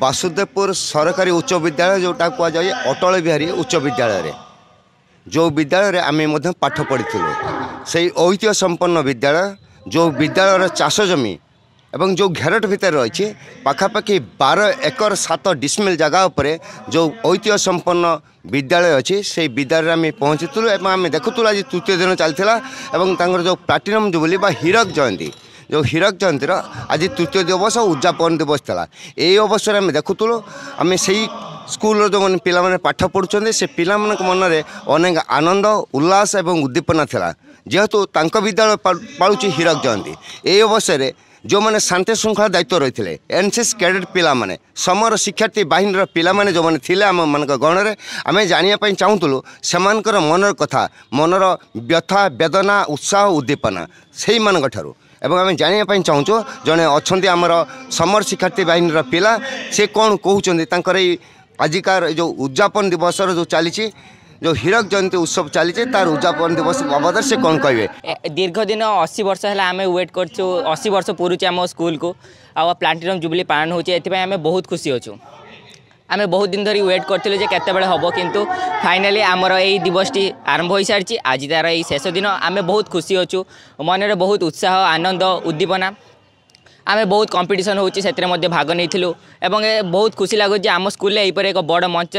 बासुदेवपुर सरकारी उच्च विद्यालय जोटा कहुए अटल बिहारी उच्च विद्यालय जो विद्यालय आम पाठ पढ़ी से ऐतिह्य संपन्न विद्यालय जो विद्यालय चाष जमी एवं जो घेरट भितर रही पखापाखि 12 एकर 7 डिसमिल जगह उपर जो ऐतिह्य संपन्न विद्यालय अच्छी से विद्यालय आम पहुँचूँ और आम देखु आज तृतीय दिन चलता जो प्लाटिनम जुबली हीरक जयंती जो हीरक जयंतीर आज तृतीय दिवस उद्यापन दिवस था। यही अवसर आम देखुलु आम से स्कूल जो पाने पाठ पढ़ुं से पिला मनरे अनेक आनंद उल्लास एवं उद्दीपना था जेहेतु विद्यालय पालुची हीरक जयंती। यही अवसर जो मैंने शांति श्रृंखला दायित्व रही है एनसीसी कैडेट पिला माने समर शिक्षार्थी बाहिनीर पिला माने जो मैंने थिले आम मान गणरे आम जानापी चाहूलु से मनर कथा मनर व्यथा वेदना उत्साह उद्दीपना से मान ठार एवं आम जानापी चाहूँ जड़े अच्छा आमर समर शिक्षार्थी बाहिनीर पिला से कौन कहते आजिकार जो उद्यापन दिवस जो चली जो हीरक जयंती उत्सव चली तार उद्यापन दिवस बाबद से कौन कहे। दीर्घ दिन 80 वर्ष है आम वेट करूँ 80 वर्ष पूरी आम स्कूल को आ प्लाटिनम जुबली पालन होती आम बहुत खुशी अच्छु। आम बहुत दिन धरी वेट करूँ केतबले हम किंतु फाइनाली आमर यही दिवसटी आरंभ हो सारी आज तार यही शेष दिन आम बहुत खुशी अच्छु मनरे बहुत उत्साह आनंद उद्दीपना आम बहुत कंपिटिशन होची से भाग नहीं थिलु एवं बहुत खुशी लगुच आम स्कूल यहीपर एक बड़ मंच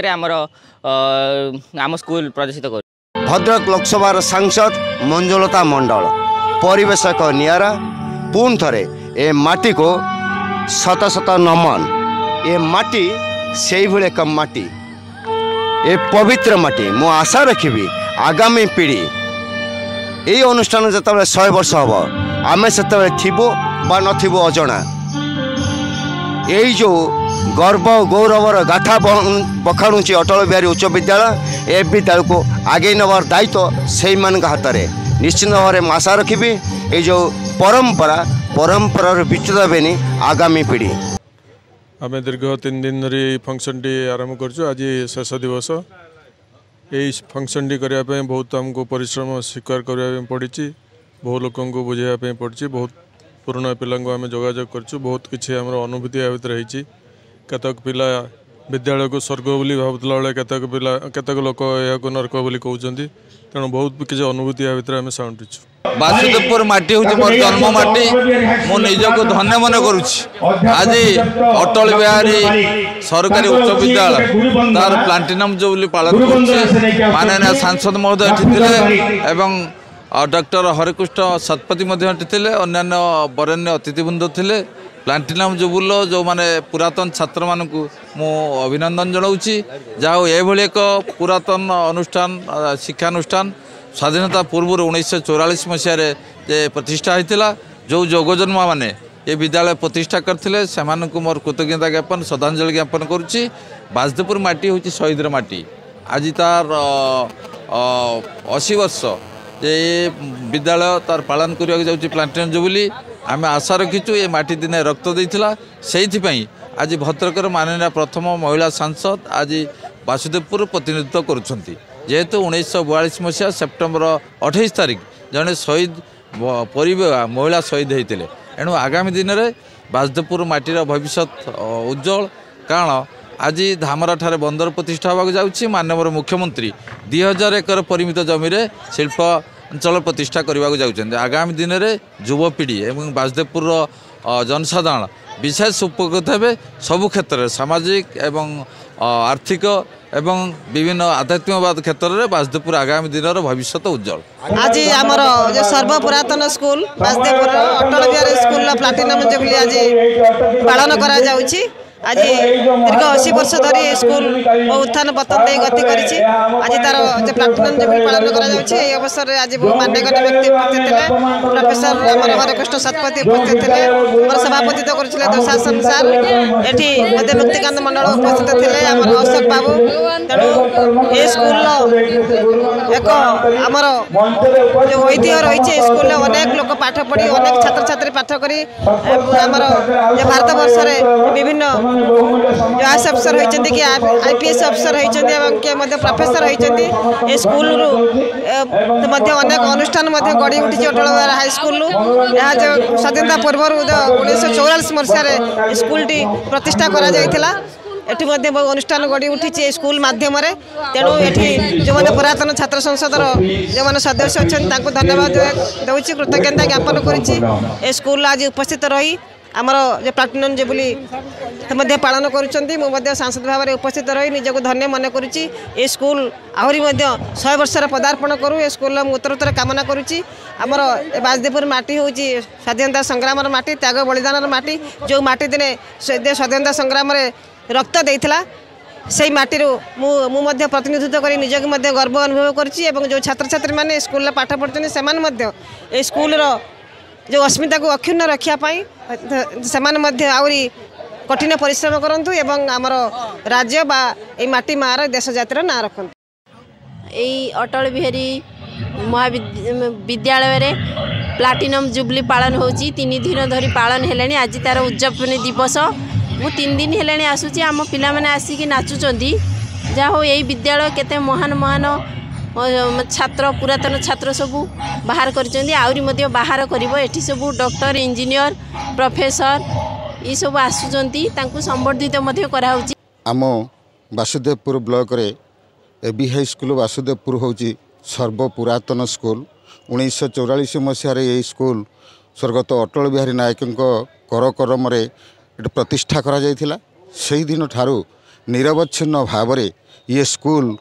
आम स्कूल प्रदर्शित कर। भद्रक लोकसभा सांसद मंजुलाता मंडल परिवेशक नियारा पुन थरे ए माटी को शत शत नमन। ए माटी से एक माटी ए पवित्र माटी मो आशा रखी आगामी पीढ़ी यही अनुष्ठान जो 100 वर्ष हम आम से थो बा नथिबो अजना यही जो गर्व गौरवर गाथा बखाणुची अटल बिहारी उच्च विद्यालय ए विद्यालय को आगे नवार दायित्व से हाथ में निश्चिंत भाव में आशा रखी ये जो परंपरा परंपर विच्युत हेनी आगामी पीढ़ी। आम दीर्घ 3 दिन फंक्शन टी आरंभ कर आज शेष दिवस यही फंक्शन टी करने बहुत आमको परिश्रम स्वीकार करने पड़ी बहुत लोक बुझाई पड़ी बहुत पुराना पिलांगो आम जोगाजोग करछु बहुत किसी आम अनुभूति या भितर होती केतक पिला विद्यालय को स्वर्ग बोली भावला बेले केतक लोक या नर्क बोली कहते तेणु बहुत किसी अनुभूति या भितर आम साउंटिछु। बासुदेवपुर माटी हूँ मोर जन्म माटी मो निजको धन्य मन करुँच आज अटल बिहारी सरकारी उच्च विद्यालय तार प्लाटिनम जुबली पालन कर माननीय सांसद महोदय एवं डॉक्टर हरेकृष्ण शतपथी थे अन्न्य बरेण्य अतिथिवृंद थे प्लाटिनम जुबुल जो माने पुरातन छात्र मानक मु अभिनंदन जनाऊँगी जाओ ये एक पुरातन अनुष्ठान शिक्षानुष्ठान स्वाधीनता पूर्व 1944 मसीह प्रतिष्ठा होता जो जोगजन्मा मैंने ये विद्यालय प्रतिष्ठा करते से मोर कृतज्ञता ज्ञापन श्रद्धांजलि ज्ञापन करुच्ची। बासुदेवपुर माटी हूँ शहीदर माटी आज तार 80 वर्ष ये विद्यालय तार पालन करवाक जाऊँगी प्लाटिनम जुबली आम आशा रखीचु ये माटी दिने रक्त देता से आज भद्रकर माननीय प्रथम महिला सांसद आज बासुदेवपुर प्रतिनिधित्व करुँच जेहेतु 1942 मसीहा सेप्टेम्बर 28 तारीख जड़े शहीद पर महिला शहीद होते एणु आगामी दिन में बासुदेवपुर माटीर भविष्य उज्जवल कारण आज धामरा ठारे बंदर प्रतिष्ठा होगा जाऊँगी माननीय मुख्यमंत्री 2000 एकर परिमित जमीन शिल्पाचल प्रतिष्ठा करने जाऊँच आगामी दिन में युवपीढ़ी एवं बासुदेवपुर जनसाधारण विशेष उपकृत हे सबू क्षेत्र में सामाजिक एवं आर्थिक एवं विभिन्न आध्यात्मिकवाद क्षेत्र में बासुदेवपुर आगामी दिन भविष्य उज्जवल। आज आमर जो सर्वपुरातन school Basudevpur Atal Bihari school platinum jubilee आज पालन करा जाउछि आज दीर्घ 80 वर्ष धरी स्कूल और उत्थान पतन दे गति करी आज तार जो प्लाटिनम जुबली पालन कर अवसर में आज मान्यगण्य व्यक्ति उपस्थित थे प्रोफेसर हरेकृष्ण शतपथी उपस्थित थे मोर सभापतित्व करते दुशासन सार ये मध्य मुक्तिकांत मंडल उपस्थित थे आम अशोक बाबू तेणु ये स्कूल एक आमर जो ऐतिह्य रही स्कूल अनेक लोक पाठ पढ़ी अनेक छात्र छात्री पाठ कर भारतवर्ष विभिन्न आईएएस अफसर होती कि आईपीएस अफसर होती किए प्रोफेसर होती स्कूल अनेक अनुष्ठान गढ़ी उठी अटल बिहारी हाईस्कल जो स्वाधीनता पूर्व 1944 मसीह स्कूल टी प्रतिष्ठा करा जायथिला एटी बहु अनुष्ठान गढ़ी उठी स्कूल मध्यम तेणु ये जो मैंने पुरातन छात्र संसदर जो मैंने सदस्य अच्छा धन्यवाद दूसरी कृतज्ञता ज्ञापन कर स्कूल आज उपस्थित रही आमर जो प्लाटिनम जुबली पालन करुँच सांसद भाव में उपस्थित रही निज को धन्य मन करुँची ए स्कूल आहरी 100 वर्षर पदार्पण करूँ ए स्कूल उत्तरोत्तर कामना करुँची। आमर बासुदेवपुर माटी हूँ स्वाधीनता संग्राम माटी त्याग बलिदान माटी जो माटी दिने स्वाधीनता संग्राम रक्त देता से माटी मु प्रतिनिधित्व कर निज की गर्व अनुभव कर जो छात्र छात्री मैंने स्कूल पाठ पढ़ुं से स्कूल जो अस्मिता को अक्षुण्ण रखापी से आहरी कठिन परिश्रम करूँ एवं आमर राज्य बा माटी मार देश जातिर ना रखु। अटल बिहारी महाविद्यालय रे प्लाटिनम जुबली पालन होची 3 दिन धरी पालन हेलानी आज तार उद्यापन दिवस मु 3 दिन हेलानी आसूची आम पिला माने आसिक नाचुचंदी जा हो यही विद्यालय केते महान महान छात्र पुरातन छात्र सबू बाहर करिसेंदी आउरी मध्य बाहर करिवो एठी सबू डॉक्टर इंजीनियर प्रोफेसर ई सब आसुचंती तांकु संबर्धित मध्य करा होची। आम बासुदेवपुर ब्लॉक रे एबी हाई स्कूल बासुदेवपुर होची सर्व पुरातन स्कूल 1944 मसीह यही स्कूल स्वर्गत अटल बिहारी नायकों करकरम प्रतिष्ठा करा से दिन ठारू निरवच्छिन्न भाव में ये स्कूल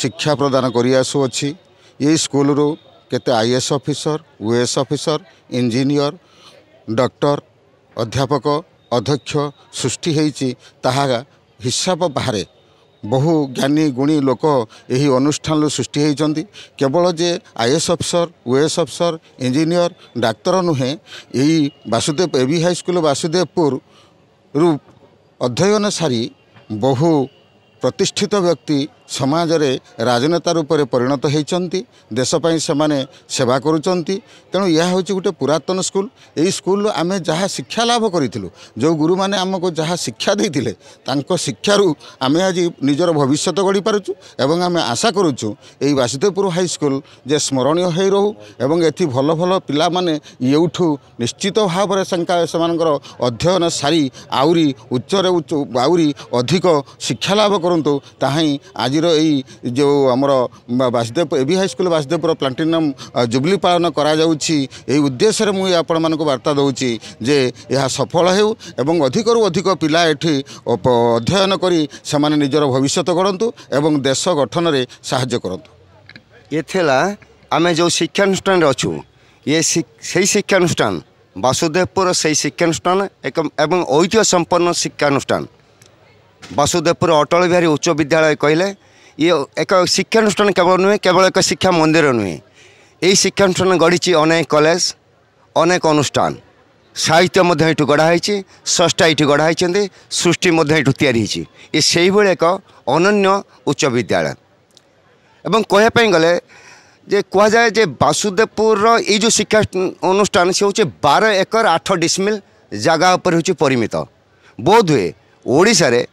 शिक्षा प्रदान करसुअ ये स्कूल केते IAS officer OAS officer engineer doctor अध्यापक अध्यक्ष सृष्टि होती ताहा हिसाब बाहर बहु ज्ञानी गुणी लोक यही अनुष्ठान सृष्टि होती केवल जे आईएएस अफसर ओएएस अफसर इंजीनियर डाक्तर नुहे यही बासुदेव एबी हाईस्कल बासुदेवपुर रु अध्ययन सारी बहु प्रतिष्ठित व्यक्ति समाज रे राजनेता रूप से परिणत होती देशपाई सेवा करुँच तेणु यह हूँ गोटे पुरातन स्कूल यही स्कूल आम जहाँ शिक्षा लाभ करूँ जो गुरु माने आमको जहाँ शिक्षा देते शिक्षारू आम आज निजर भविष्य गढ़ी पार्चु एवं आम आशा करुचु यही बासुदेवपुर हाईस्कल जे स्मरणीय हो रो एवं एथि भल भल पिला माने येउठु निश्चित भाव में अध्ययन सारी आउरी उच्चरे उच्च आउरी अधिक शिक्षा लाभ करूँ ताही आज यही जो हमर Basudev AB high school Basudevpur platinum jubilee पालन करा यही उद्देश्य रे मुझे आपण मानक वार्ता दौची जे यह सफल हो एवं अधिकरू अधिक पिला एठी अध्ययन करी समान निजर भविष्य गढ़ंतु एवं देश गठन रे साहाय्य करंतु। ये थेला आमे जो शिक्षानुष्ठान अच्छू ये सही शिक्षानुष्ठान बासुदेवपुर सही शिक्षानुष्ठान एवं ऐतिह्य संपन्न शिक्षानुष्ठान बासुदेवपुर अटल बिहारी उच्च विद्यालय कहले ये एक शिक्षानुष्ठान केवल नुहे केवल एक शिक्षा मंदिर नुहे यही शिक्षानुष्ठान गढ़ी अनेक कॉलेज अनेक अनुष्ठान साहित्य गढ़ाई स्रष्टा ये गढ़ाई सृष्टि यायी ये से एक अनन्य उच्च विद्यालय एवं कहवाई गले जे कह जाए जे बासुदेवपुर ये जो शिक्षा अनुष्ठान से हूँ 12 एकर 8 डिसमिल जगह हूँ परिमित बोध हुए ओडिशा रे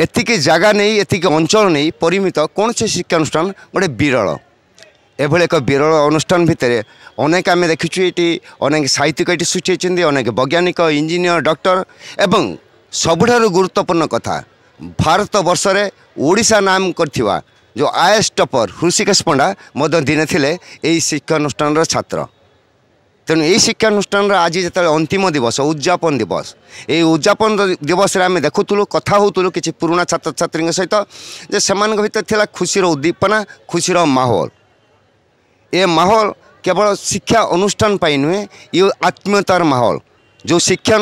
एतिकी जगह नहीं एतिकी अंचल नहीं परिमित कौन से शिक्षानुष्ठान गोटे विरल एभली एक विरल अनुष्ठान भितर अनेक आम देखीचु ये अनेक साहित्यिक ये सृष्टि अनेक वैज्ञानिक इंजीनियर डॉक्टर एवं सबुठार गुरुत्वपूर्ण कथा भारत वर्ष रे ओडिशा नाम करथिवा जो आईएएस टपर हृषिकेश पंडा मध्य दिने थिले एही शिक्षानुष्ठान छात्र तेणु यही शिक्षानुष्ठान आज जो अंतिम दिवस उद्यापन दिवस ये उद्यापन दिवस में आम देखुलु कथा होलु कि पुराणा छात्र छात्री सहित जे सेमानक भितर था खुशीर उद्दीपना खुशीर माहौल ये माहौल केवल शिक्षा अनुष्ठान नुहे ये आत्मीयतार माहौल जो शिक्षा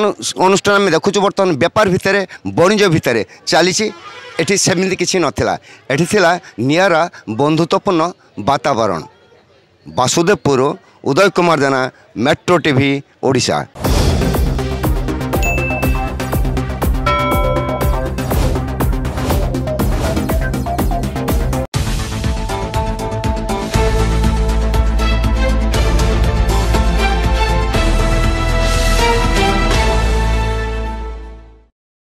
अनुष्ठान आम देखु बर्तमान व्यापार भितर वणिज्य भितर चली सेमती किसी नाला एटी थिला नियारा बंधुत्वपूर्ण वातावरण। Basudevpur Uday Kumar Metro TV Odisha.